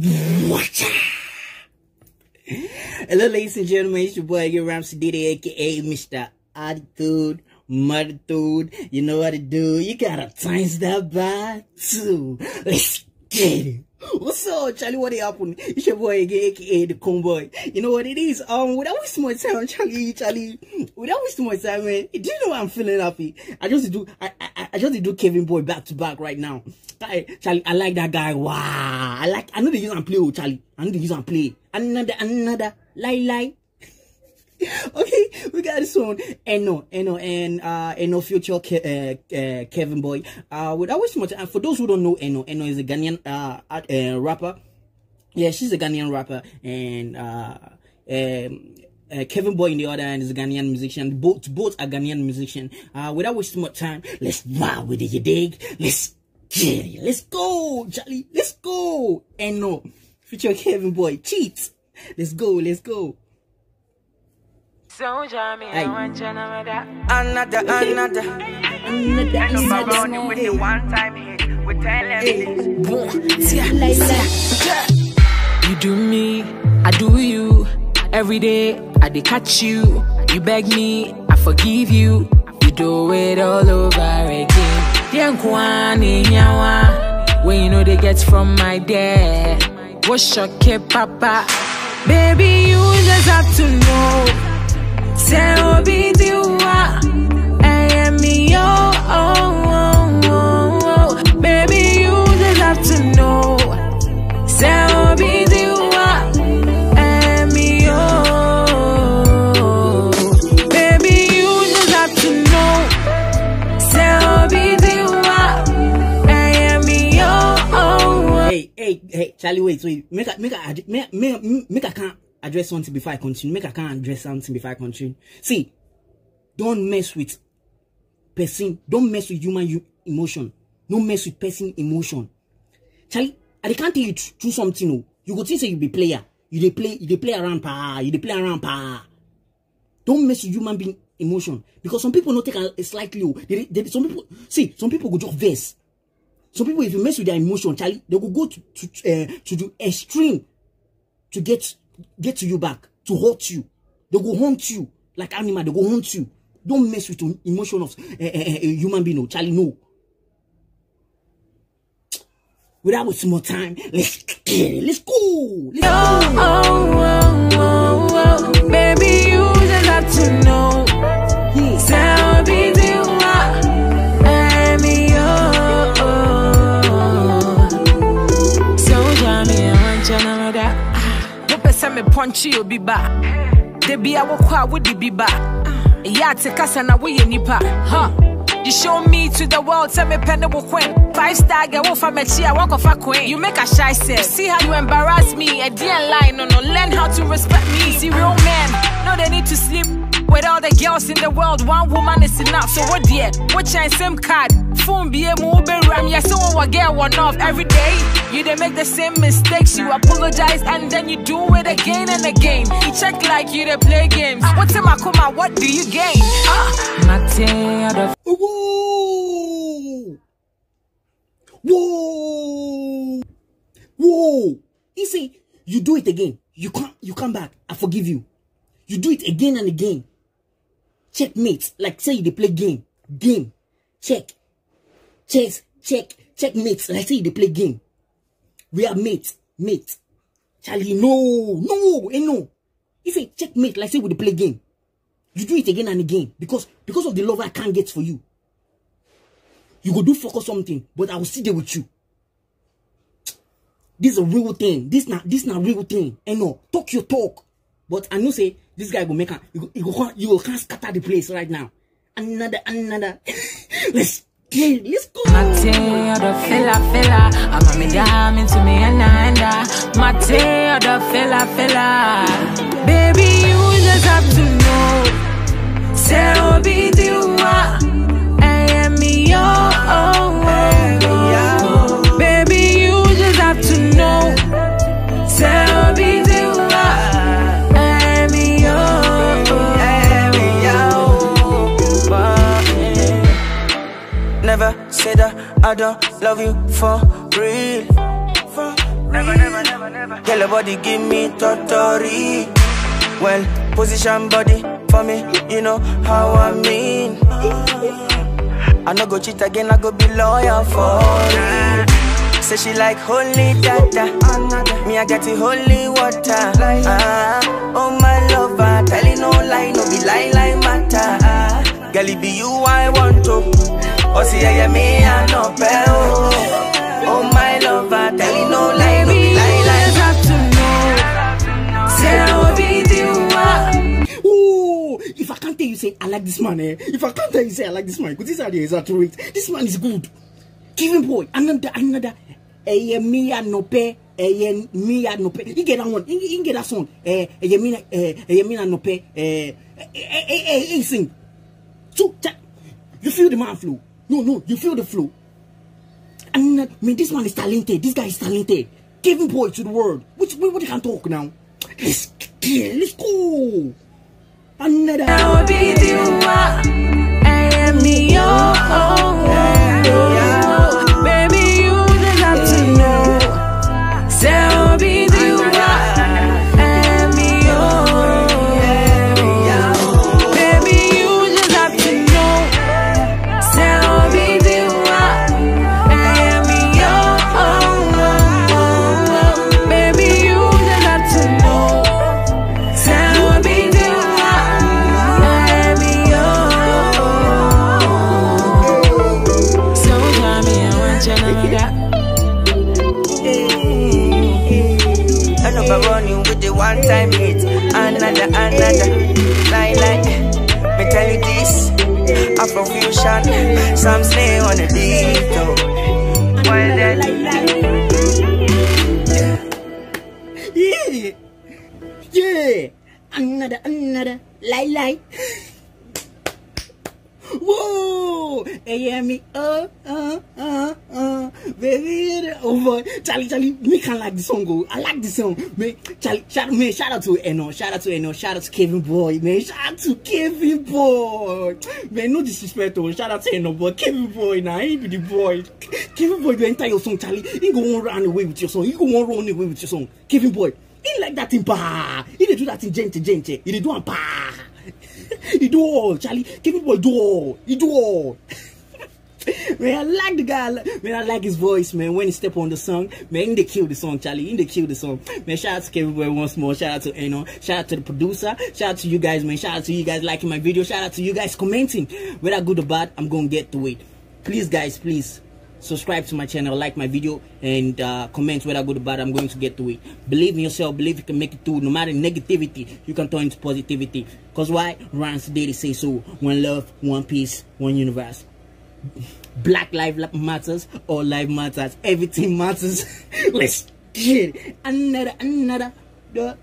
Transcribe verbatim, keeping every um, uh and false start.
Hello ladies and gentlemen, it's your boy your Ramsey Diddy, aka Mister Attitude, Muditude. You know how to do, you gotta times that by two. Let's get it. What's up, Charlie? What happened? It's your boy again, aka the Convoy. You know what it is? Um, without wasting my time, Charlie, Charlie, without wasting my time, man. Do you know I'm feeling happy? I just do, I, I, I just do Kelvyn Boy back to back right now. Charlie, I like that guy. Wow, I like. I know they use and play, oh Charlie. I know they use and play. Another, another, lie, lie. Okay, we got this one. Eno, Eno, and uh, Eno future Ke uh, uh, Kelvyn Boy. Uh, without wasting much, and for those who don't know, Eno, Eno is a Ghanaian uh, uh rapper. Yeah, she's a Ghanaian rapper, and uh, um, uh, Kelvyn Boy in the other end is a Ghanaian musician. Both, both are Ghanaian musician. Uh, without wasting much time, let's wow with it, you dig? Let's get it. Let's go, Charlie. Let's go. Eno future Kelvyn Boy, cheats. Let's go. Let's go. So Jamie, I want another, another, another. Another with the one time hit, with ten. You do me, I do you. Every day I dey catch you. You beg me, I forgive you. You do it all over again. When you know they get from my dad. What's your kid, Papa? Baby, you just have to know. Say obi diwa, I me yo, oh, oh, oh, baby, you just have to know. Say obi diwa, I me yo, baby, you just have to know. Say obi diwa, I me yo, oh, oh. Hey, hey, hey, Charlie, wait, wait, make a, make a, make, make, make a can. Address something before I continue. Make I can't address something before I continue. See, don't mess with person. Don't mess with human emotion. Don't mess with person emotion. Charlie, I can't tell you through something. No. You go think say you be player. You they play, you they play around pa, you they play around pa. Don't mess with human being emotion. Because some people not take a, a slightly low. They, they, some people see some people go just verse. Some people, if you mess with their emotion, Charlie, they will go to to, uh, to do extreme to get Get to you back, to hurt you. They go haunt you like animal. They go haunt you. Don't mess with the emotion of a uh, uh, uh, human being. No, Charlie, no. Without wasting more time, let's get it. Let's go. Let's go. Oh, oh, oh, oh, oh. Baby, you just have to know. Punch you be back. They be our quad would be back. Yeah, take us and away any part. Huh? You show me to the world, tell me penable queen. Five star girl from a cheer, walk off a queen. You make a shy self. See how you embarrass me. A dear line, no, no, learn how to respect me. See, real men, no, they need to sleep. With all the girls in the world, one woman is enough. So what dear? What your same card? Phone be a mobile ram. Yeah, so what girl one off every day. You they make the same mistakes. You apologize and then you do it again and again. You check like you they play games. What's in my coma? What do you gain? Ah. Whoa! Whoa! Whoa! You see, you do it again. You come, you come back. I forgive you. You do it again and again. Checkmate. Like say they play game. Game. Check. Chess. Check. Checkmate. Like say they play game. We are mate. Mate. Charlie, no. No. Eh, no. You say checkmate. Like say we play game. You do it again and again. Because because of the love I can't get for you. You go do focus something. But I will sit there with you. This is a real thing. This not this not real thing. Eh, no. Talk your talk. But I know say this guy will make a you go you can't scatter the place right now. Another another let's get let's go. Mateo the fella fella. I'm a me jam into me and I Mateo the fella fella. Baby, you just have to know. Say obi diwa, I am me yo. Baby, you just have to know. Say obi diwa. Never say that I don't love you for real. For real. Never, never, never. Tell your body give me totori. Well, position body for me, you know how I mean. I no go cheat again, I go be loyal for you. Say she like holy data, me I get the holy water. Ah, oh my lover, tell you no lie, no be lie lie matter. Ah, girl it be you I want to, oh see I am me I no pay. Oh my lover, tell me no lie, no be lie, lie. Have to know, say I will be the one. Ooh, if I can't tell you say I like this man, eh? If I can't tell you say I like this man, because this idea is accurate. This man is good. Kelvyn Boy, another, another. Eh, me and no pay. Eh, me and no pay. You get that one. You get that song. Eh, eh, me and eh, eh, me and no pay. Eh, eh, eh, eh, eh, sing. So, you feel the man flow? No, no, you feel the flow. I mean, this man is talented. This guy is talented. Kelvyn Boy to the world. Which we what can talk now? Let's yeah, let's go. Another. I will be the one. I am me your own. Baby, you just have to know. Say I will be the one. I am me your own. Baby, you just have to know. Say I will be the Eno Barony with the one time hit. Another, another. Lie, lie. Me tell you this. I'm from Fusion. Some slay on the beat. Oh. Well, then. Yeah. Yeah. Another, another. Lie, lie. Whoa. Hey, me. Oh, oh, oh, oh. Baby, oh boy, Charlie, Charlie, me can like the song, go. I like the song, man. Charlie, shout, man, shout out to Eno, shout out to Eno, shout out to Kelvyn Boy, man, shout out to Kelvyn Boy, man. No disrespect, oh, shout out to Eno, but Kelvyn Boy, nah, he be the boy. Kelvyn Boy, you enter your song, Charlie, he go on run away with your song, he go on run away with your song. Kelvyn Boy, he like that thing, bah. He dey do that thing, gente, gente. He dey do a bah. He do all, Charlie. Kelvyn Boy do all, he do all. Man, I like the guy. Man, I like his voice, man. When he step on the song, man, they kill the song, Charlie. In they kill the song. Man, shout out to Kelvyn Boy once more. Shout out to Eno. Shout out to the producer. Shout out to you guys, man. Shout out to you guys liking my video. Shout out to you guys commenting. Whether good or bad, I'm gonna get to it. Please, guys, please subscribe to my channel, like my video, and uh, comment whether good or bad. I'm going to get to it. Believe in yourself. Believe you can make it through. No matter negativity, you can turn into positivity. Cause why? Rance Daily say so. One love, one peace, one universe. Black life matters, all life matters, everything matters. Let's get it. Another, another.